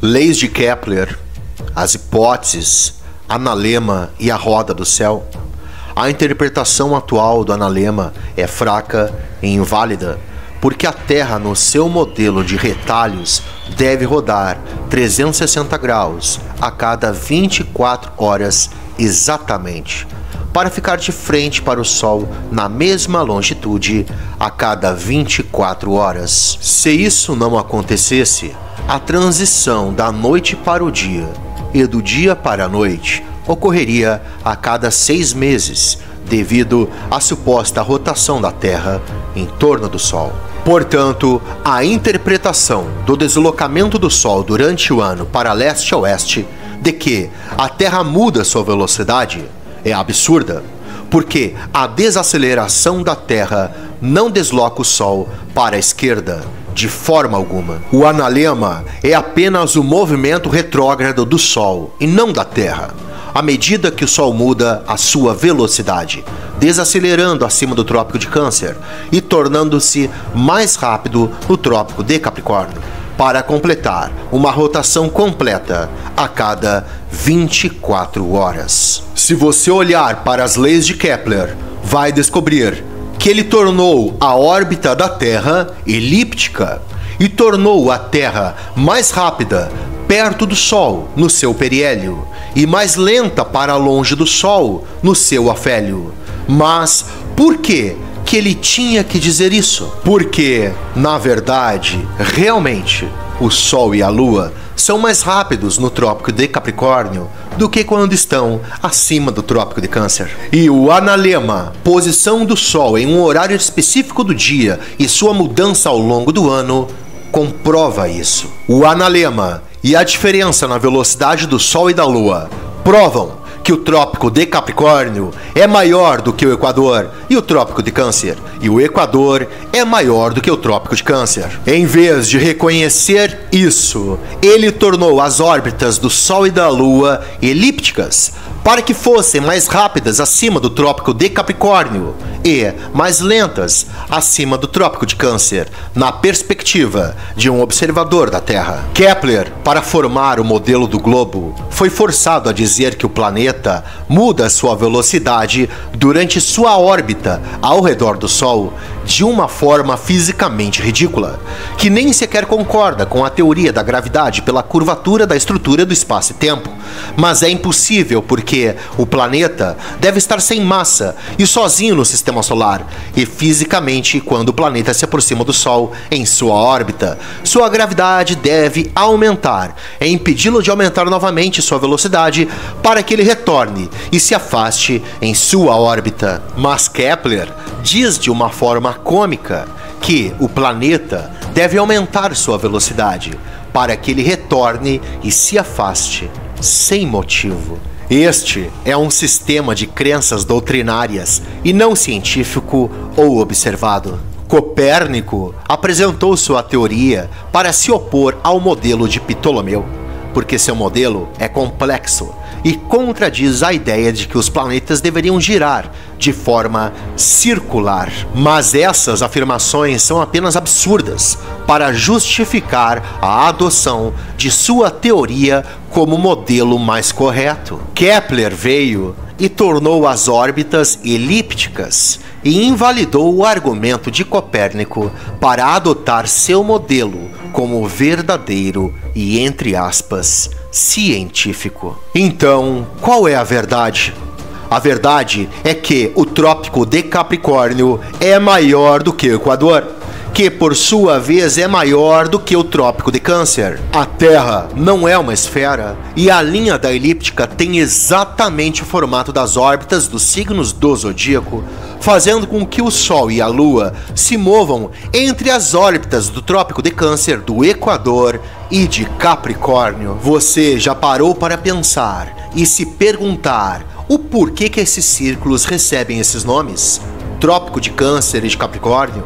Leis de Kepler, as hipóteses, analema e a roda do céu. A interpretação atual do analema é fraca e inválida, porque a Terra, no seu modelo de retalhos, deve rodar 360 graus a cada 24 horas exatamente, para ficar de frente para o Sol na mesma longitude a cada 24 horas. Se isso não acontecesse, a transição da noite para o dia e do dia para a noite ocorreria a cada 6 meses, devido à suposta rotação da Terra em torno do Sol. Portanto, a interpretação do deslocamento do Sol durante o ano para leste a oeste, de que a Terra muda sua velocidade, é absurda, porque a desaceleração da Terra não desloca o Sol para a esquerda de forma alguma. O analema é apenas o movimento retrógrado do Sol e não da Terra, à medida que o Sol muda a sua velocidade, desacelerando acima do Trópico de Câncer e tornando-se mais rápido no Trópico de Capricórnio, para completar uma rotação completa a cada 24 horas. Se você olhar para as leis de Kepler, vai descobrir que ele tornou a órbita da Terra elíptica e tornou a Terra mais rápida perto do Sol no seu periélio e mais lenta para longe do Sol no seu afélio. Mas por que ele tinha que dizer isso? Porque, na verdade, realmente, o Sol e a Lua são mais rápidos no Trópico de Capricórnio do que quando estão acima do Trópico de Câncer. E o analema, posição do Sol em um horário específico do dia e sua mudança ao longo do ano, comprova isso. O analema e a diferença na velocidade do Sol e da Lua provam que o Trópico de Capricórnio é maior do que o Equador e o Trópico de Câncer, e o Equador é maior do que o Trópico de Câncer. Em vez de reconhecer isso, ele tornou as órbitas do Sol e da Lua elípticas para que fossem mais rápidas acima do Trópico de Capricórnio e mais lentas acima do Trópico de Câncer, na perspectiva de um observador da Terra. Kepler, para formar o modelo do globo, foi forçado a dizer que o planeta muda sua velocidade durante sua órbita ao redor do Sol de uma forma fisicamente ridícula, que nem sequer concorda com a teoria da gravidade pela curvatura da estrutura do espaço e tempo, mas é impossível porque o planeta deve estar sem massa e sozinho no sistema solar, e fisicamente, quando o planeta se aproxima do Sol em sua órbita, sua gravidade deve aumentar, impedindo-o de aumentar novamente sua velocidade para que ele retorne e se afaste em sua órbita. Mas Kepler diz de uma forma cômica que o planeta deve aumentar sua velocidade para que ele retorne e se afaste sem motivo. Este é um sistema de crenças doutrinárias e não científico ou observado. Copérnico apresentou sua teoria para se opor ao modelo de Ptolomeu, porque seu modelo é complexo e contradiz a ideia de que os planetas deveriam girar de forma circular. Mas essas afirmações são apenas absurdas para justificar a adoção de sua teoria como modelo mais correto. Kepler veio e tornou as órbitas elípticas e invalidou o argumento de Copérnico para adotar seu modelo como verdadeiro e, entre aspas, científico. Então, qual é a verdade? A verdade é que o Trópico de Capricórnio é maior do que o Equador, que por sua vez é maior do que o Trópico de Câncer. A Terra não é uma esfera e a linha da elíptica tem exatamente o formato das órbitas dos signos do Zodíaco, fazendo com que o Sol e a Lua se movam entre as órbitas do Trópico de Câncer, do Equador e de Capricórnio. Você já parou para pensar e se perguntar o porquê que esses círculos recebem esses nomes? Trópico de Câncer e de Capricórnio?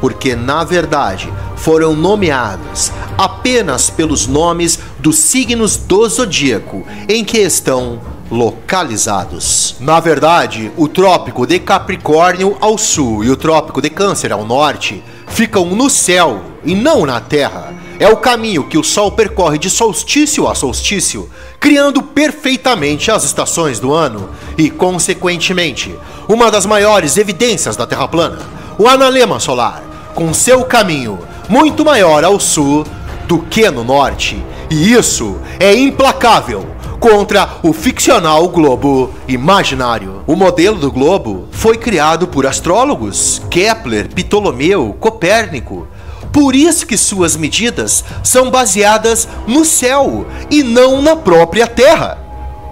Porque, na verdade, foram nomeados apenas pelos nomes dos signos do Zodíaco em que estão localizados. Na verdade, o Trópico de Capricórnio ao sul e o Trópico de Câncer ao norte ficam no céu e não na Terra, é o caminho que o Sol percorre de solstício a solstício, criando perfeitamente as estações do ano e, consequentemente, uma das maiores evidências da Terra plana, o analema solar, com seu caminho muito maior ao sul do que no norte, e isso é implacável contra o ficcional globo imaginário. O modelo do globo foi criado por astrólogos Kepler, Ptolomeu, Copérnico. Por isso que suas medidas são baseadas no céu e não na própria Terra.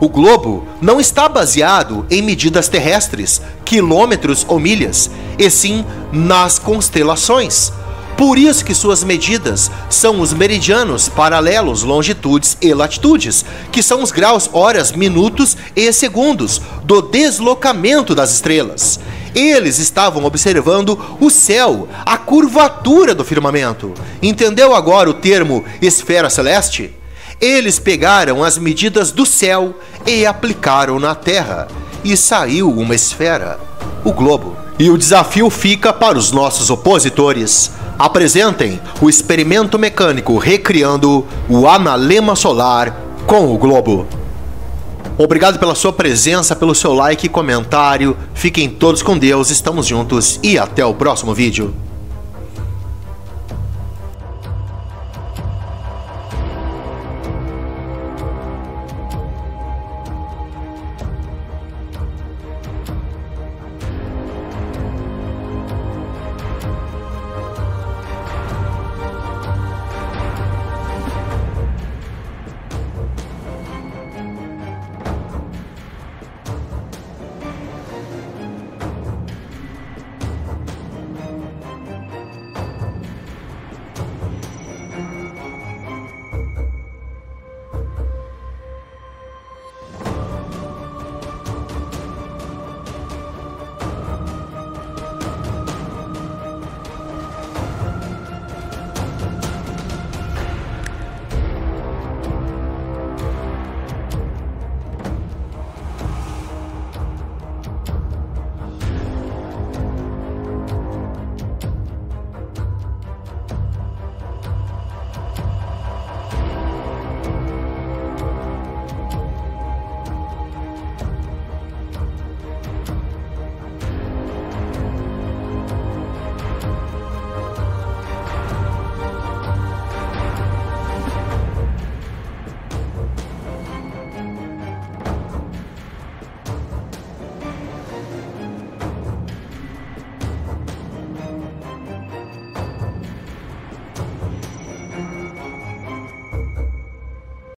O globo não está baseado em medidas terrestres, quilômetros ou milhas, e sim nas constelações. Por isso que suas medidas são os meridianos, paralelos, longitudes e latitudes, que são os graus, horas, minutos e segundos do deslocamento das estrelas. Eles estavam observando o céu, a curvatura do firmamento. Entendeu agora o termo esfera celeste? Eles pegaram as medidas do céu e aplicaram na Terra. E saiu uma esfera, o globo. E o desafio fica para os nossos opositores. Apresentem o experimento mecânico recriando o analema solar com o globo. Obrigado pela sua presença, pelo seu like e comentário. Fiquem todos com Deus, estamos juntos e até o próximo vídeo.